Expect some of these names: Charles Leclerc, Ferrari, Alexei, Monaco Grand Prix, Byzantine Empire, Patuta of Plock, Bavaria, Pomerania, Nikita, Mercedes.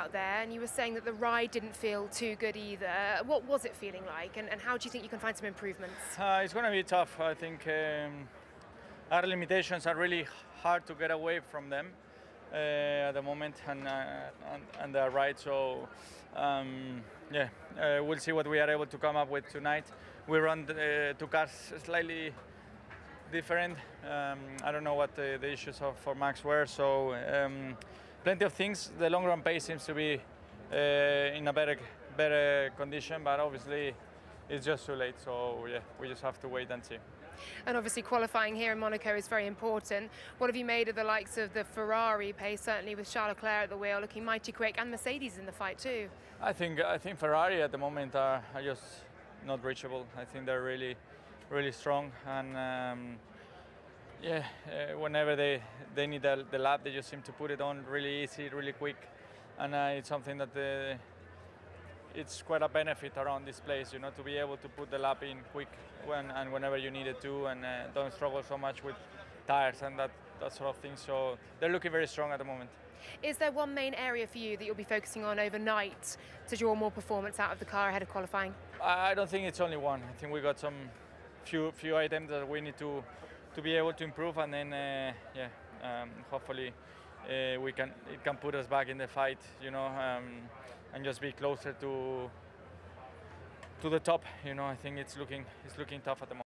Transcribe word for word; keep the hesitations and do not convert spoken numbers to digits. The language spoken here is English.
Out there, and you were saying that the ride didn't feel too good either. What was it feeling like, and, and how do you think you can find some improvements? Uh, it's going to be tough. I think um, our limitations are really hard to get away from them uh, at the moment and, uh, and, and the ride. So, um, yeah, uh, we'll see what we are able to come up with tonight. We run uh, two cars slightly different. Um, I don't know what the, the issues of, for Max were, so um, plenty of things. The long run pace seems to be uh, in a better better condition, but obviously it's just too late. So yeah, we just have to wait and see. And obviously qualifying here in Monaco is very important. What have you made of the likes of the Ferrari pace, certainly with Charles Leclerc at the wheel, looking mighty quick, and Mercedes in the fight too? I think I think Ferrari at the moment are, are just not reachable. I think they're really, really strong, and um, yeah, uh, whenever they, they need the, the lap, they just seem to put it on really easy, really quick. And uh, it's something that uh, it's quite a benefit around this place, you know, to be able to put the lap in quick when, and whenever you need it to, and uh, don't struggle so much with tires and that, that sort of thing. So they're looking very strong at the moment. Is there one main area for you that you'll be focusing on overnight to draw more performance out of the car ahead of qualifying? I don't think it's only one. I think we got some few, few items that we need to to be able to improve, and then uh, yeah, um, hopefully uh, we can it can put us back in the fight, you know, um, and just be closer to to the top, you know. I think it's looking it's looking tough at the moment.